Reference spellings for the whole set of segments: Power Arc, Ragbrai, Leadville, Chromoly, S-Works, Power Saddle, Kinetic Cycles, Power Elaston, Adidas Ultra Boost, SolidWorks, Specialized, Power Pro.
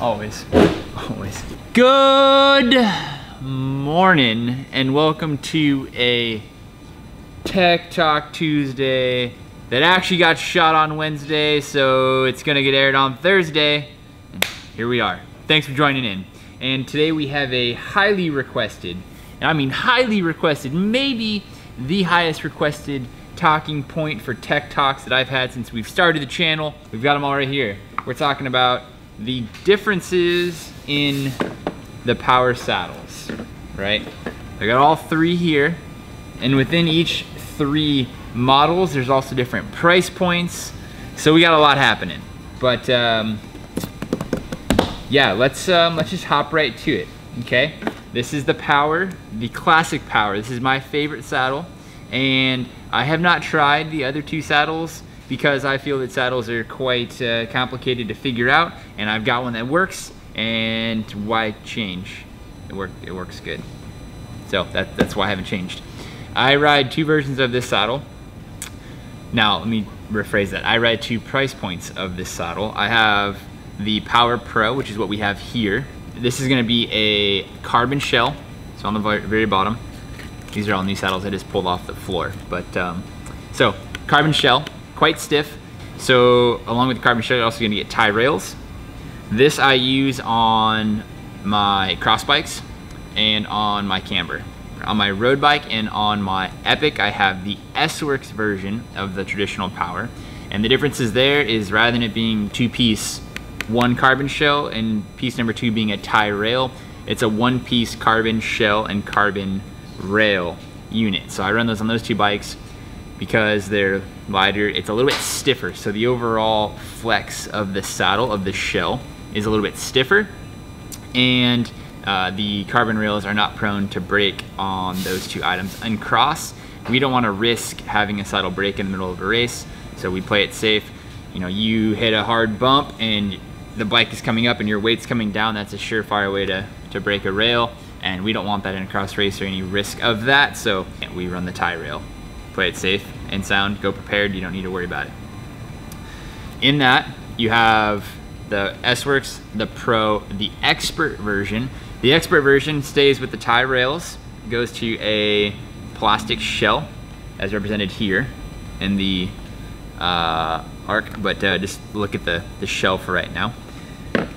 Always, always. Good morning and welcome to a Tech Talk Tuesday that actually got shot on Wednesday, so it's gonna get aired on Thursday. Here we are. Thanks for joining in. And today we have a highly requested, and I mean highly requested, maybe the highest requested talking point for tech talks that I've had since we've started the channel. We've got them all right here. We're talking about the differences in the power saddles, right? I got all three here, and within each three models, there's also different price points. So we got a lot happening, but yeah, let's just hop right to it, okay? This is the Power, the classic Power. This is my favorite saddle, and I have not tried the other two saddles because I feel that saddles are quite complicated to figure out, and I've got one that works, and why change? It works good. So that's why I haven't changed. I ride two versions of this saddle. Now, let me rephrase that. I ride two price points of this saddle. I have the Power Pro, which is what we have here. This is gonna be a carbon shell. It's on the very bottom. These are all new saddles I just pulled off the floor. But so carbon shell, quite stiff. So along with the carbon shell, you're also gonna get tie rails. This I use on my cross bikes and on my camber. On my road bike and on my Epic, I have the S-Works version of the traditional Power. And the differences there is rather than it being two-piece, one carbon shell and piece number two being a tie rail, it's a one-piece carbon shell and carbon rail unit. So I run those on those two bikes because they're lighter. It's a little bit stiffer. So the overall flex of the saddle, of the shell, is a little bit stiffer. And the carbon rails are not prone to break on those two items. Uncross, we don't want to risk having a saddle break in the middle of a race. So we play it safe. You know, you hit a hard bump and the bike is coming up and your weight's coming down. That's a surefire way to break a rail. And we don't want that in a cross race or any risk of that. So we run the tie rail, play it safe and sound, go prepared. You don't need to worry about it. In that, you have the S-Works, the Pro, the Expert version. The Expert version stays with the tie rails, goes to a plastic shell as represented here in the arc, but just look at the shell for right now.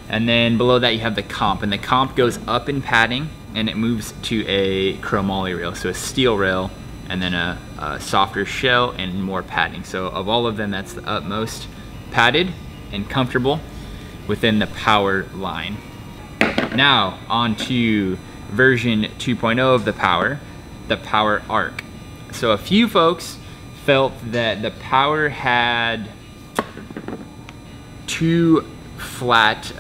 And then below that you have the comp, and the comp goes up in padding and it moves to a chromoly rail, so a steel rail and then a softer shell and more padding. So of all of them, that's the utmost padded and comfortable within the Power line. Now on to version 2.0 of the Power Arc. So a few folks felt that the Power had too flat,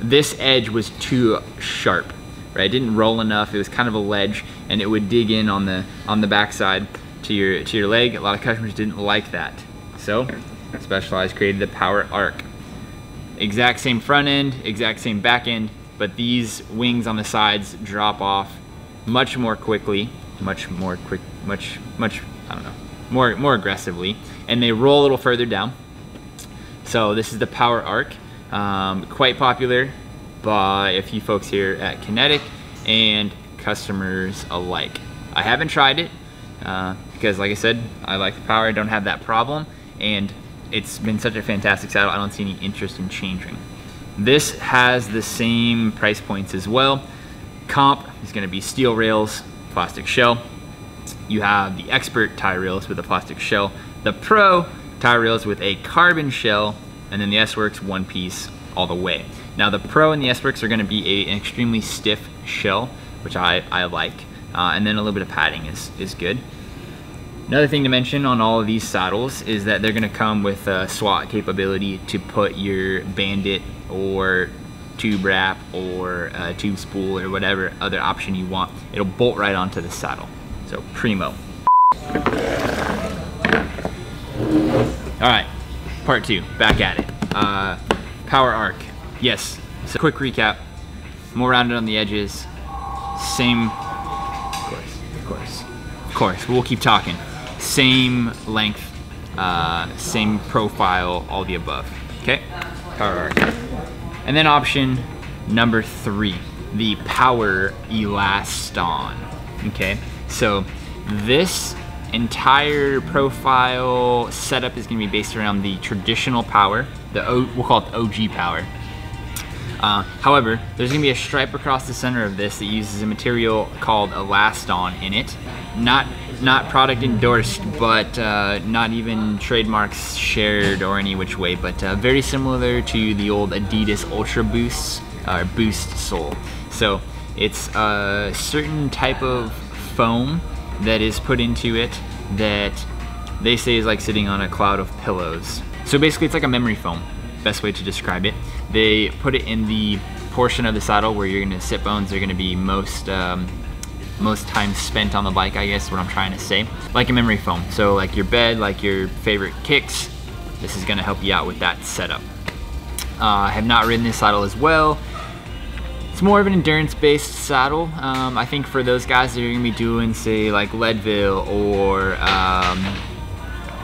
this edge was too sharp, right? It didn't roll enough, it was kind of a ledge, and it would dig in on the backside to your leg. A lot of customers didn't like that. So Specialized created the Power Arc. Exact same front end, exact same back end, but these wings on the sides drop off much more quickly, more aggressively, and they roll a little further down. So this is the Power Arc, quite popular by a few folks here at Kinetic and customers alike. I haven't tried it because, like I said, I like the Power, I don't have that problem, and it's been such a fantastic saddle, I don't see any interest in changing. This has the same price points as well. Comp is gonna be steel rails, plastic shell. You have the Expert tie rails with a plastic shell, the Pro tie rails with a carbon shell, and then the S-Works one piece all the way. Now the Pro and the S-Works are gonna be an extremely stiff shell, which I like, and then a little bit of padding is good. Another thing to mention on all of these saddles is that they're gonna come with a slot capability to put your bandit or tube wrap or a tube spool or whatever other option you want. It'll bolt right onto the saddle. So primo. All right, part two, back at it. Power Arc, yes. So quick recap, more rounded on the edges, same, of course, we'll keep talking. Same length, same profile, all the above. Okay, Power Arc. And then option number 3, the Power Elaston. Okay, so this entire profile setup is gonna be based around the traditional power, we'll call it the OG power. However, there's gonna be a stripe across the center of this that uses a material called Elaston in it. Not product endorsed, but not even trademarks shared or any which way, but very similar to the old Adidas Ultra Boost, or Boost sole. So it's a certain type of foam that is put into it that they say is like sitting on a cloud of pillows. So basically it's like a memory foam, best way to describe it. They put it in the portion of the saddle where you're gonna sit bones are gonna be most time spent on the bike, I guess, is what I'm trying to say. Like a memory foam, so like your bed, like your favorite kicks, this is gonna help you out with that setup. I have not ridden this saddle as well. It's more of an endurance-based saddle. I think for those guys that are gonna be doing, say, like Leadville or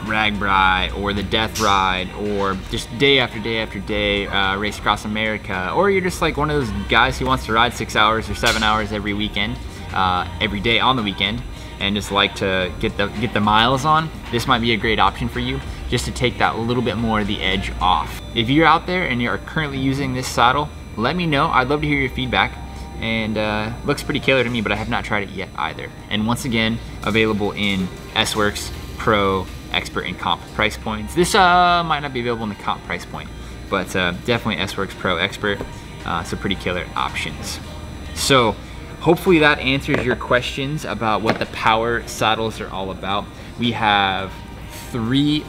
Ragbrai or the Death Ride, or just day after day after day race across America, or you're just like one of those guys who wants to ride 6 hours or 7 hours every weekend, every day on the weekend, and just like to get the miles on, this might be a great option for you, just to take that little bit more of the edge off. If you're out there and you're currently using this saddle, let me know. I'd love to hear your feedback. And looks pretty killer to me, but I have not tried it yet either. And once again, available in S-Works, Pro, Expert, and Comp price points. This might not be available in the Comp price point, but definitely S-Works, Pro, Expert. So pretty killer options. So hopefully that answers your questions about what the power saddles are all about. We have 3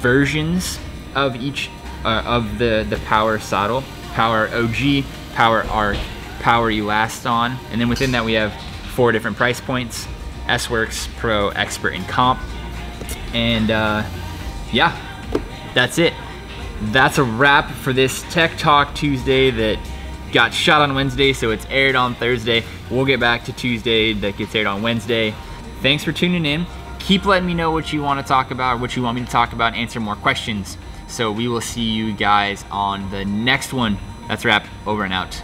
versions of each of the power saddle. Power OG, Power Arc, Power Elaston, and then within that we have 4 different price points: S-Works, Pro, Expert, and Comp. And yeah, that's it. That's a wrap for this Tech Talk Tuesday that got shot on Wednesday, so it's aired on Thursday. We'll get back to Tuesday that gets aired on Wednesday. Thanks for tuning in. Keep letting me know what you want to talk about, what you want me to talk about, answer more questions. So we will see you guys on the next one. That's a wrap. Over and out.